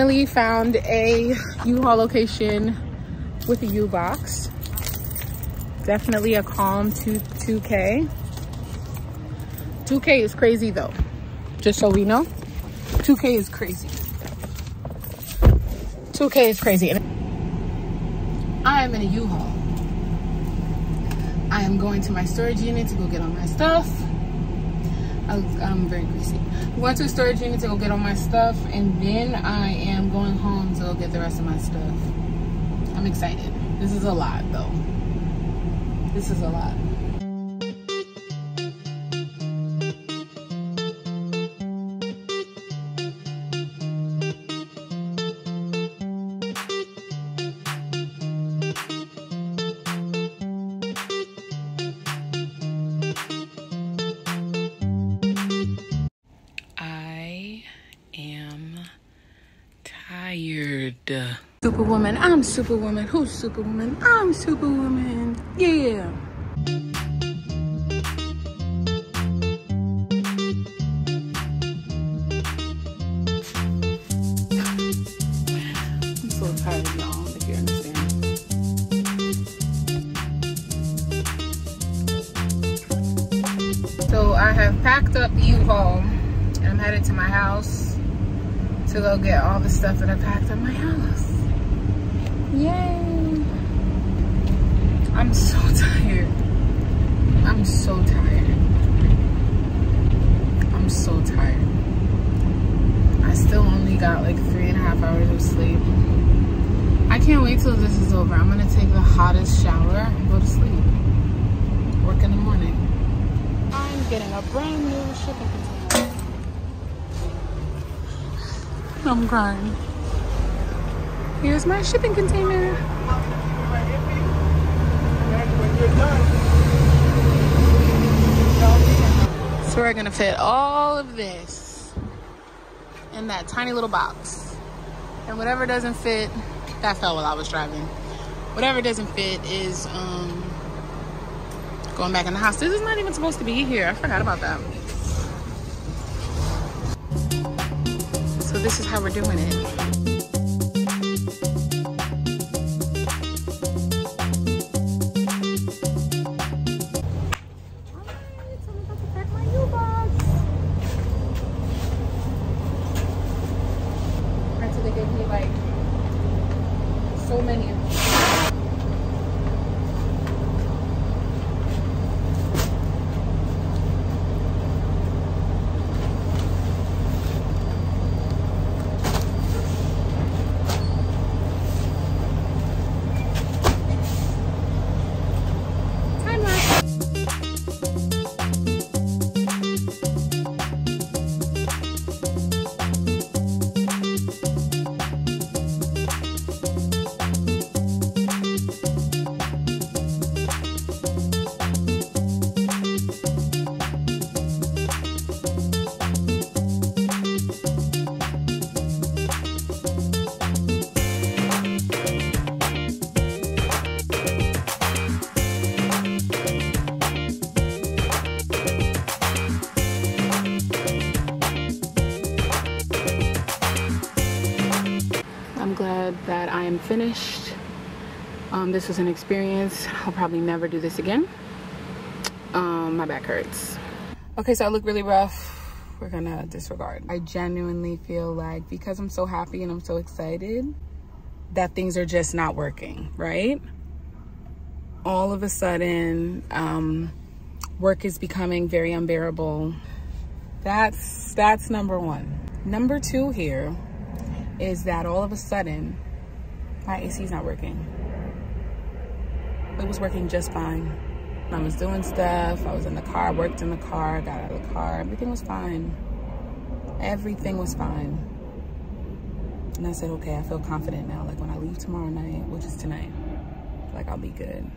finally found a U-Haul location with a U-Box. Definitely a calm 2K. 2K is crazy though. Just so we know, 2K is crazy. 2K is crazy. I am in a U-Haul. I am going to my storage unit to go get all my stuff. I'm very greasy. I'm going to a storage unit to go get all my stuff, and then I am going home to go get the rest of my stuff. I'm excited. This is a lot though. This is a lot. Superwoman, I'm Superwoman. Who's Superwoman? I'm Superwoman. Yeah. I'm so tired of y'all, if you understand. So I have packed up U-Haul and I'm headed to my house to go get all the stuff that I packed up my house. Yay! I'm so tired. I'm so tired. I'm so tired. I still only got like 3.5 hours of sleep. I can't wait till this is over. I'm gonna take the hottest shower and go to sleep. Work in the morning. I'm getting a brand new shipping container. I'm crying. Here's my shipping container. So we're gonna fit all of this in that tiny little box. And whatever doesn't fit, that fell while I was driving. Whatever doesn't fit is going back in the house. This is not even supposed to be here. I forgot about that. So this is how we're doing it. That I am finished. This was an experience. I'll probably never do this again. My back hurts. Okay, so I look really rough. We're gonna disregard. I genuinely feel like because I'm so happy and I'm so excited that things are just not working, right? All of a sudden, work is becoming very unbearable. That's number one. Number two here is that all of a sudden, my AC is not working. It was working just fine. I was doing stuff, I was in the car, worked in the car, got out of the car, everything was fine. Everything was fine. And I said, okay, I feel confident now. Like when I leave tomorrow night, which is tonight, like I'll be good.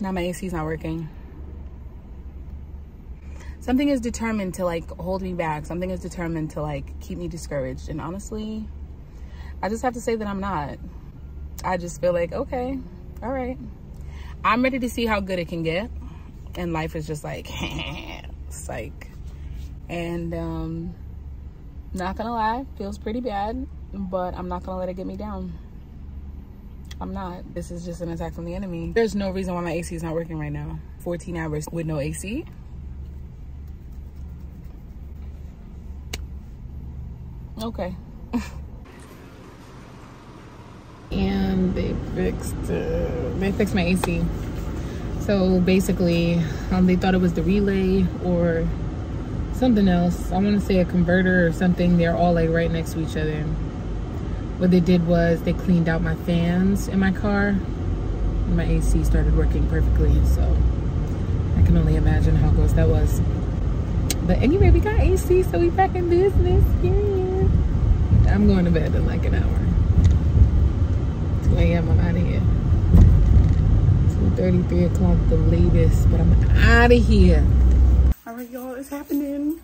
Now my AC is not working. Something is determined to like hold me back. Something is determined to like keep me discouraged. And honestly, I just have to say that I'm not. I just feel like, okay, all right. I'm ready to see how good it can get. And life is just like, it's like, And not gonna lie, feels pretty bad, but I'm not gonna let it get me down. I'm not. This is just an attack from the enemy. There's no reason why my AC is not working right now. 14 hours with no AC. Okay. And they fixed my AC. So basically, they thought it was the relay or something else. I want to say a converter or something. They're all like right next to each other. What they did was they cleaned out my fans in my car, and my AC started working perfectly. So I can only imagine how gross that was. But anyway, we got AC, so we back in business. Yeah. I'm going to bed in like an hour. 2 a.m. I'm out of here. 2:30, 3 o'clock the latest, but I'm out of here. All right, y'all, it's happening.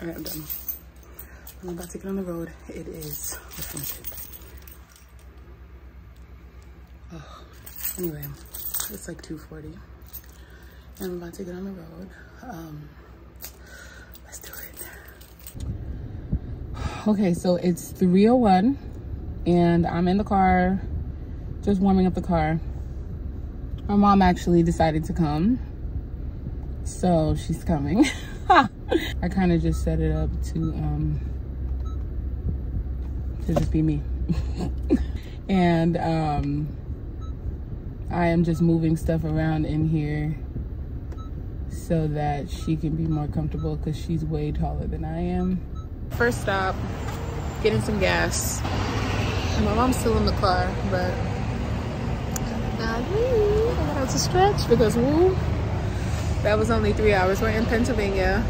All right, I'm done. I'm about to get on the road. It is. Oh, anyway, it's like 2:40, and I'm about to get on the road. Let's do it. Okay, so it's 3:01, and I'm in the car, just warming up the car. My mom actually decided to come, so she's coming. I kind of just set it up to just be me. And I am just moving stuff around in here so that she can be more comfortable, because she's way taller than I am. First stop, getting some gas. And my mom's still in the car, but not me. I got out to stretch because woo, that was only 3 hours. We're in Pennsylvania.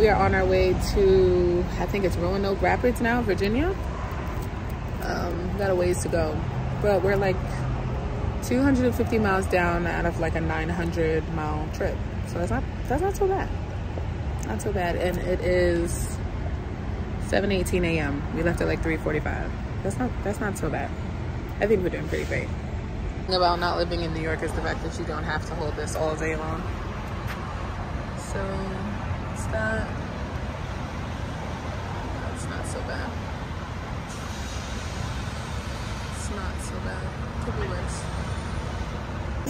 We are on our way to, I think it's Roanoke Rapids now, Virginia. Got a ways to go. But we're like 250 miles down out of like a 900 mile trip. So that's not so bad. Not so bad. And it is 7:18 a.m. We left at like 3:45. That's not so bad. I think we're doing pretty great. The thing about not living in New York is the fact that you don't have to hold this all day long. So that's not so bad. It's not so bad. Could be worse.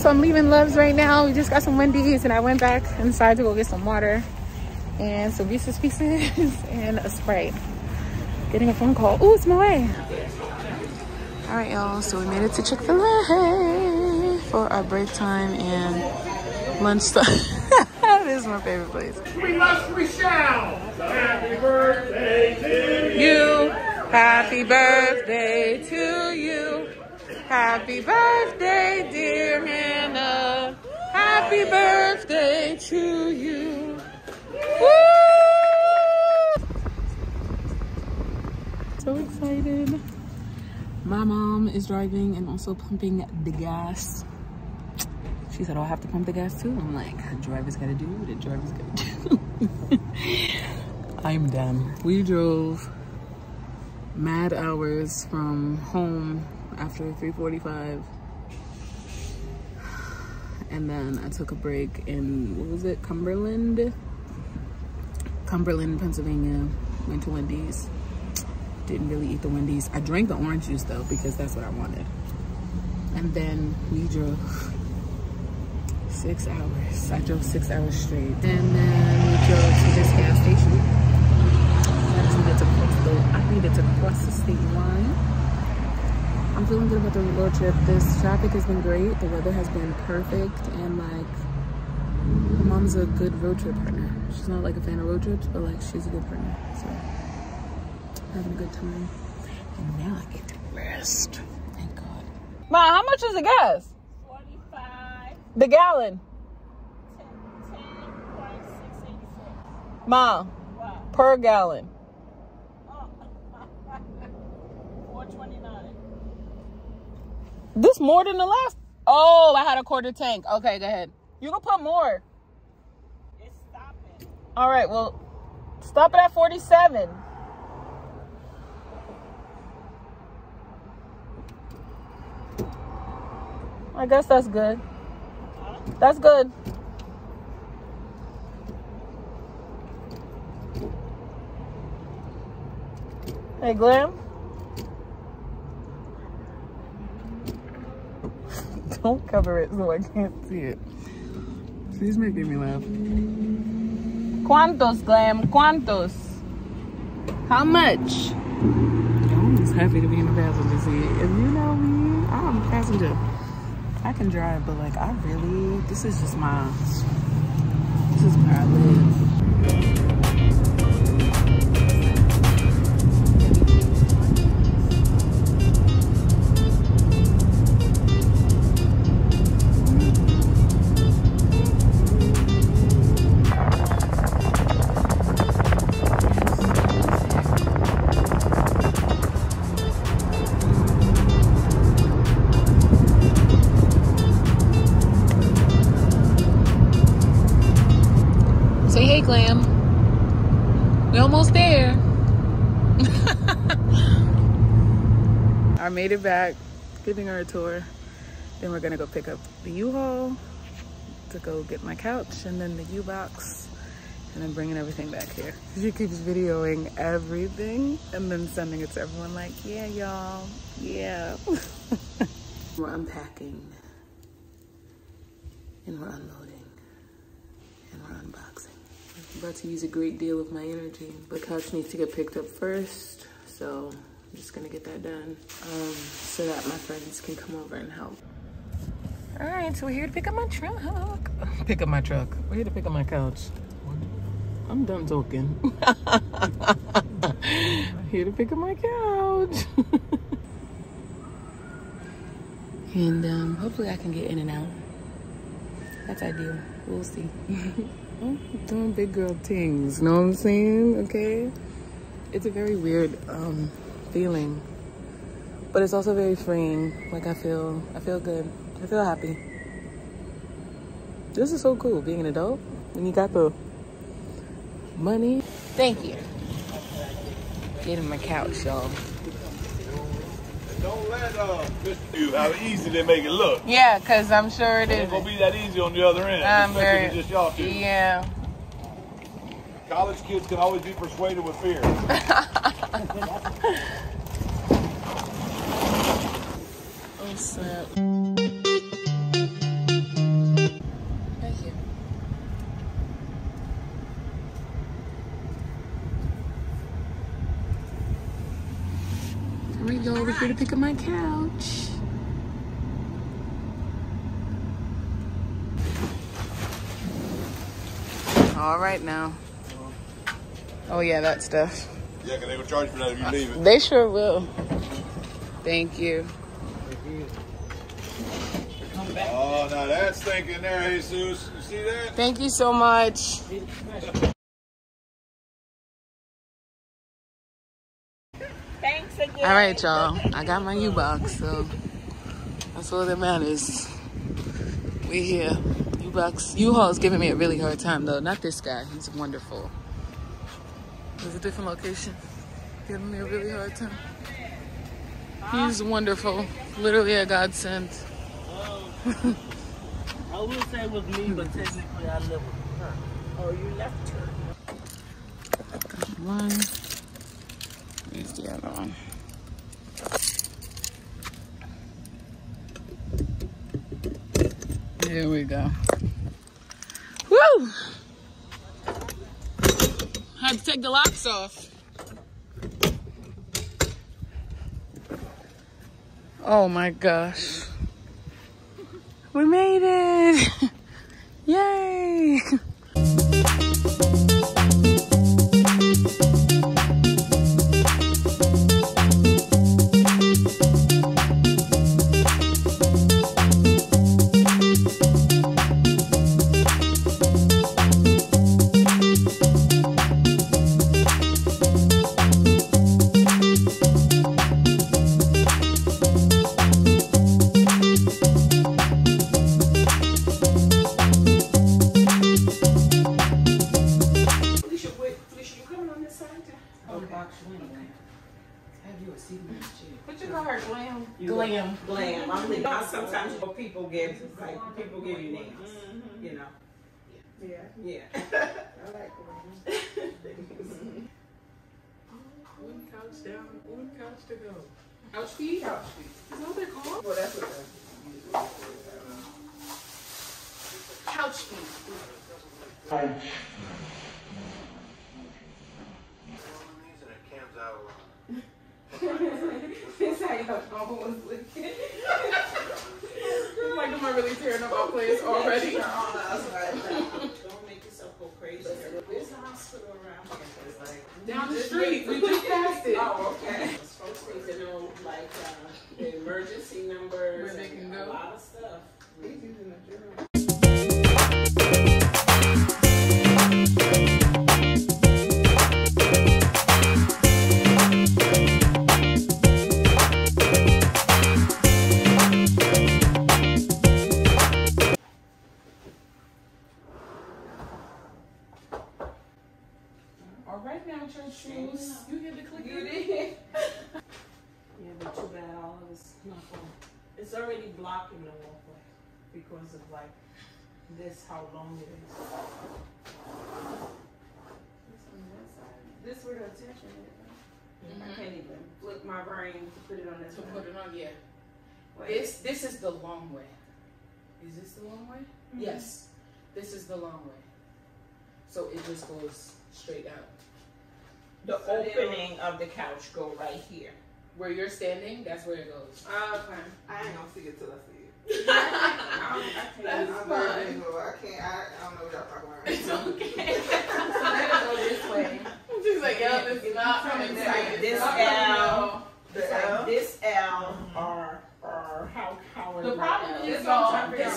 So I'm leaving Loves right now. We just got some Wendy's, and I went back inside to go get some water and some Reese's Pieces and a Sprite. Getting a phone call. Ooh, it's my way. All right, y'all. So we made it to Chick-fil-A for our break time and lunch time. This is my favorite place. We must, we shall. Happy birthday to you. Happy birthday to you. Happy birthday, dear Hannah. Happy birthday to you. Woo! So excited. My mom is driving and also pumping the gas. She said, oh, I have to pump the gas too. I'm like, the driver's gotta do what the driver's gotta do. I'm done. We drove mad hours from home after 3:45. And then I took a break in, what was it? Cumberland, Pennsylvania. Went to Wendy's. Didn't really eat the Wendy's. I drank the orange juice though, because that's what I wanted. And then we drove 6 hours. I drove 6 hours straight. And then we drove to this gas station. I needed to cross the state line. I'm feeling good about the road trip. This traffic has been great. The weather has been perfect. And like, my mom's a good road trip partner. She's not like a fan of road trips, but like she's a good partner. So, having a good time. And now I get to rest. Thank God. Ma, how much is the gas? The gallon. 10.686. Mom. What? Per gallon. Oh. 4.29. This more than the last? Oh, I had a quarter tank. Okay, go ahead. You can put more. It's stopping. All right, well, stop it at 47. I guess that's good. That's good. Hey, Glam. Don't cover it so I can't see it. She's making me laugh. ¿Cuántos, Glam? ¿Cuántos? How much? I'm just happy to be in the passenger seat. If you know me, I'm a passenger. I can drive, but like, I really, this is just my, this is where I live. Made it back, giving her a tour. Then we're gonna go pick up the U-Haul to go get my couch and then the U-Box and then bringing everything back here. She keeps videoing everything and then sending it to everyone like, yeah, y'all, yeah. We're unpacking and we're unloading and we're unboxing. I'm about to use a great deal of my energy, but couch needs to get picked up first, so I'm just gonna get that done so that my friends can come over and help. All right, so we're here to pick up my truck. Pick up my truck. We're here to pick up my couch. I'm done talking. Here to pick up my couch. And hopefully I can get in and out. That's ideal. We'll see. I'm doing big girl things, know what I'm saying? Okay. It's a very weird feeling, but it's also very freeing. Like I feel good, I feel happy. This is so cool, being an adult when you got the money. Thank you. Getting my couch, y'all. Don't let this do how easy they make it look. Yeah, because I'm sure it is gonna be that easy on the other end. I'm very just y'all two. Yeah, college kids can always be persuaded with fear. Oh snap. Right here. I'm gonna go over here to pick up my couch. All right now. Oh yeah, that stuff. Yeah, because they will charge for that if you leave it. They sure will. Thank you. Oh, now that's thinking there, Jesus. You see that? Thank you so much. Thanks again. All right, y'all. I got my U-Box, so that's all that matters. We're here. U-Box. U-Haul is giving me a really hard time, though. Not this guy. He's wonderful. It's a different location. Giving me a really hard time. He's wonderful. Literally a godsend. I would say it was me, but technically I live with her. Oh, you left her. Got one. Where's the other one? Here we go. Woo! Had to take the locks off. Oh my gosh. We made it. Yay. People give you names, you know. Yeah. Yeah. I like them. to go. Ouchie? Ouchie. Is that what they're called? Well, that's what they're called. Couch feet. This how your mama was looking. Like, am I really tearing up my place already? Don't make yourself go crazy. There's a hospital around here. Like, down the street. We just passed it. Oh, okay. It's supposed to know, like, the emergency numbers. Where they can go. A lot of stuff. He's using a journal. Blocking the walkway because of like this, how long it is. This on that side. This is where the attention is. Mm-hmm. I can't even flip my brain to put it on that side. To put it on, yeah. Wait. This is the long way. Is this the long way? Mm-hmm. Yes. This is the long way. So it just goes straight out. The so opening of the couch go right here. Where you're standing, that's where it goes. Oh, okay. I ain't gonna see it till I see it. I don't know what y'all talking about. It's okay. So let it go this way. I'm just like, yo, this is not coming tight. This L, it's like this L, or how the problem is all this.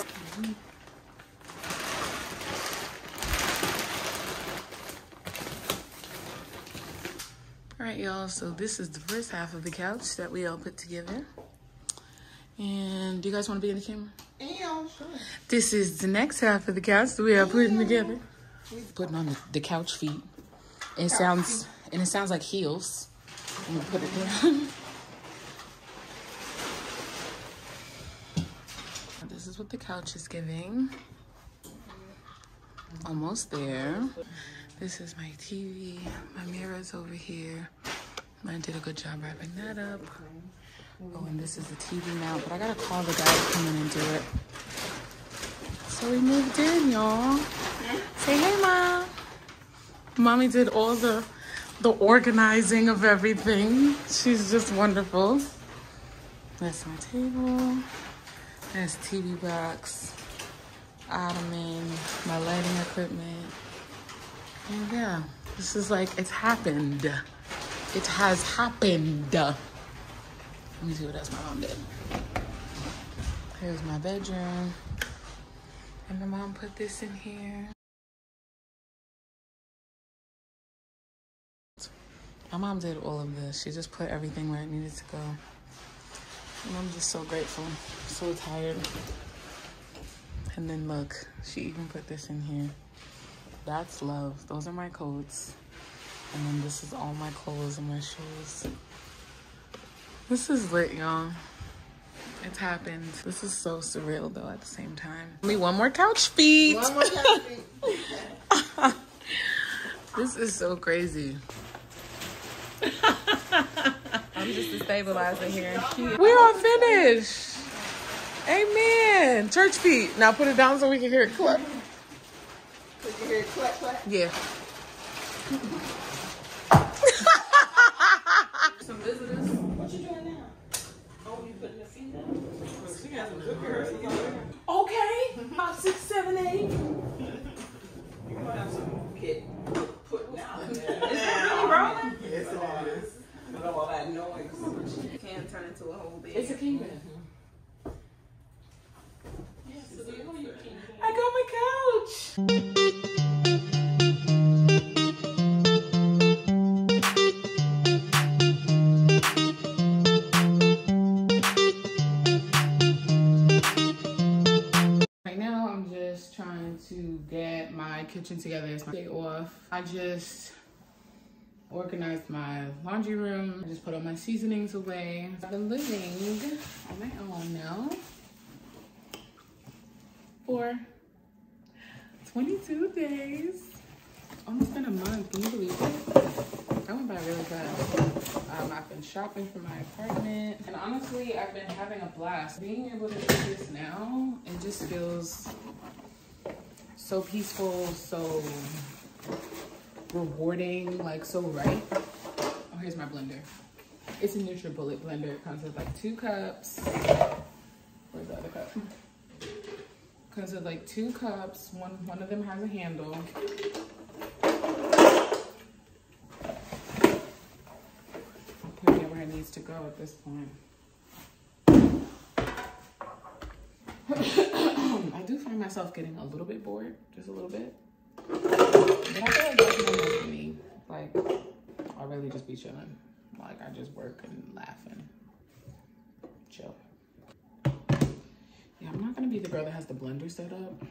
Alright y'all, so this is the first half of the couch that we all put together. And do you guys want to be in the camera? Yeah, sure. This is the next half of the couch that we all putting together. Putting on the couch feet. And it sounds like heels. I'm gonna put it down. This is what the couch is giving. Almost there. This is my TV. My mirror's over here. I did a good job wrapping that up. Oh, and this is the TV mount, but I gotta call the guy to come in and do it. So we moved in, y'all. Say hey, Mom. Mommy did all the organizing of everything. She's just wonderful. That's my table. That's TV box, ottoman, my lighting equipment. And yeah, this is like, it's happened. It has happened. Let me see what else my mom did. Here's my bedroom. And my mom put this in here. My mom did all of this. She just put everything where it needed to go. And I'm just so grateful, so tired. And then look, she even put this in here. That's love. Those are my coats. And then this is all my clothes and my shoes. This is lit, y'all. It's happened. This is so surreal, though, at the same time. Only one more couch feet. One more couch feet. This is so crazy. I'm just a stabilizer here. We are finished. Amen. Church feet. Now put it down so we can hear it click. Did you hear clap, clap? Yeah. Some visitors. What you doing now? Oh, you putting the feet down? She got some good girls. Okay. My 6, 7, 8. You gonna have some kid put down. Is it really rolling? Yes, it is. With all that noise, you can't turn into a whole bed. It's a kingdom. Mm-hmm. Yeah, so do you know your kingdom? I got my couch. To get my kitchen together. It's my day off. I just organized my laundry room. I just put all my seasonings away. I've been living on my own now for 22 days. Almost been a month. Can you believe it? That went by really fast. I've been been shopping for my apartment. And honestly, I've been having a blast. Being able to do this now, it just feels so peaceful, so rewarding, like so right. Oh, here's my blender. It's a NutriBullet blender. It comes with like 2 cups. Where's the other cup? Comes with like 2 cups. One of them has a handle. Needs to go at this point. I do find myself getting a little bit bored, just a little bit. But I feel like that's not enough for me. Like, I'll really just be chilling. Like, I just work and laugh and chill. Yeah, I'm not gonna be the girl that has the blender set up.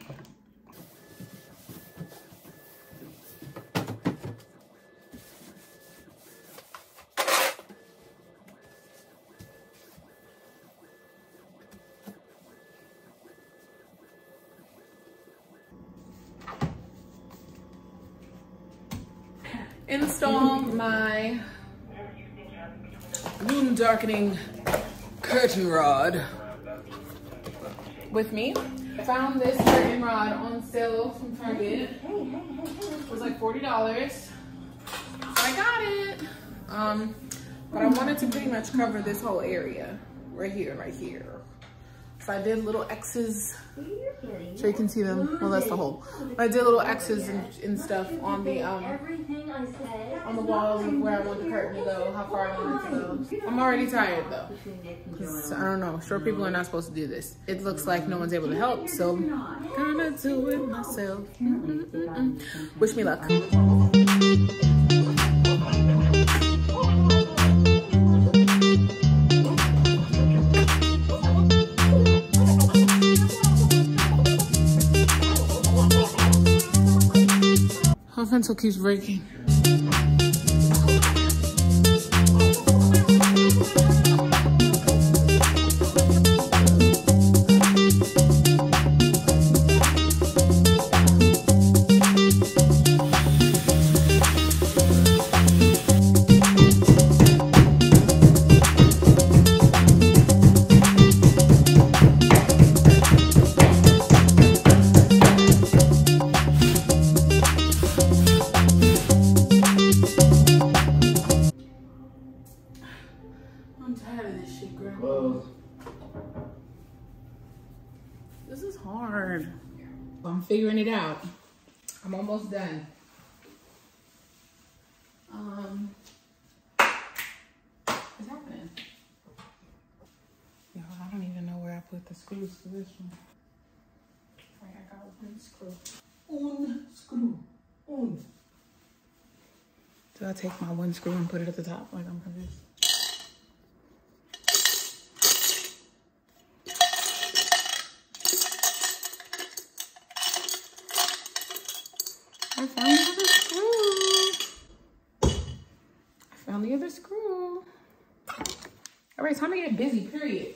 Install my room darkening curtain rod with me. I found this curtain rod on sale from Target. It was like $40. So I got it. But I wanted to pretty much cover this whole area right here, right here. So I did little X's, so you can see them. Well, that's the hole. But I did little X's and stuff on the walls of where I want the curtain to go, how far I want it to go. I'm already tired though, because I don't know, short people are not supposed to do this. It looks like no one's able to help, so kind of do it myself. Wish me luck. My pencil keeps breaking. This is hard. Well, I'm figuring it out. I'm almost done. What's happening? Yo, I don't even know where I put the screws for this one. All right, I got one screw. One screw. One. Do I take my one screw and put it at the top? Like, I'm confused. Screw. All right, time to get busy, period.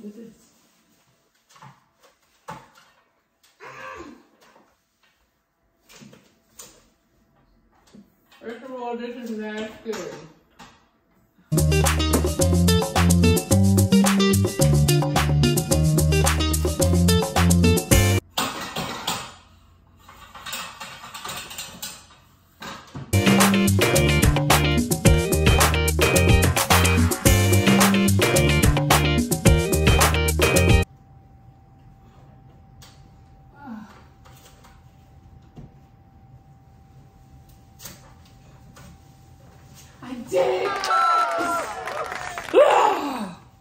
What's this? First of all, this is not scary.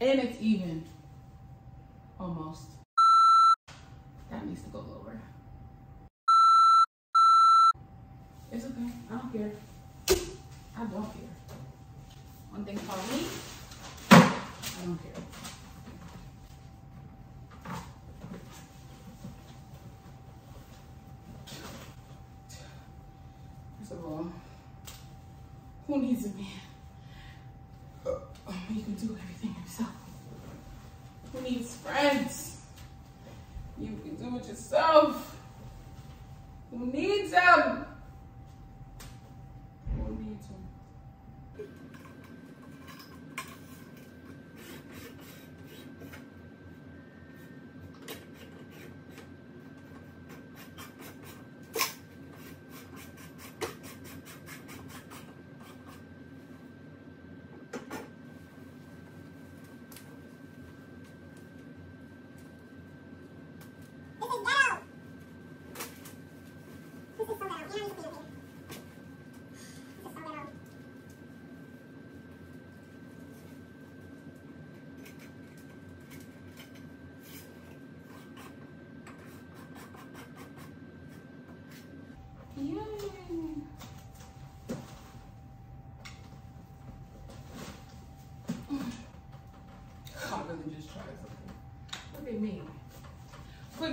And it's even, almost. That needs to go lower. It's okay, I don't care. I don't care. One thing called me, I don't care. First of all, who needs a man? You can do everything yourself. Who needs friends? You can do it yourself. Who needs them? Who needs them?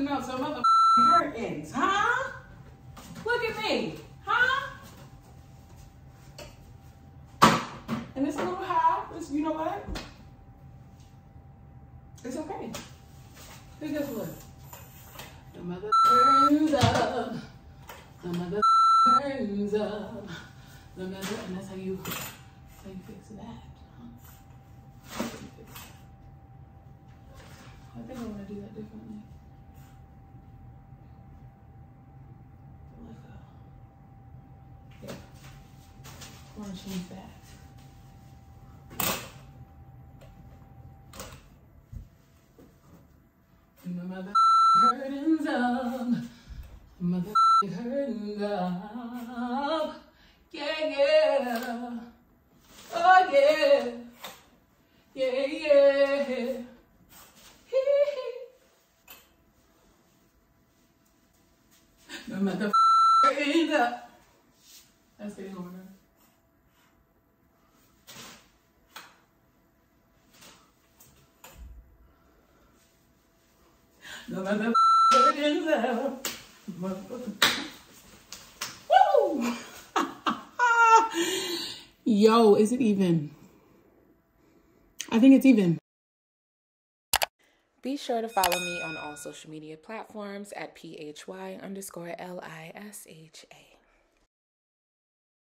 Out some mother curtains, huh? Look at me, huh? And it's a little high, but you know what? It's okay. Because look, the mother turns up, the mother turns up, the mother, and that's how you fix that. Huh? I think I want to do that differently. I want to change that. My mother curtains up. Mother curtains up. Yeah, yeah. Oh, yeah. Yeah, yeah. Hee hee. My mother curtains up. That's the order. The mother in there. Woo! Yo, is it even? I think it's even. Be sure to follow me on all social media platforms at PHY_LISHA.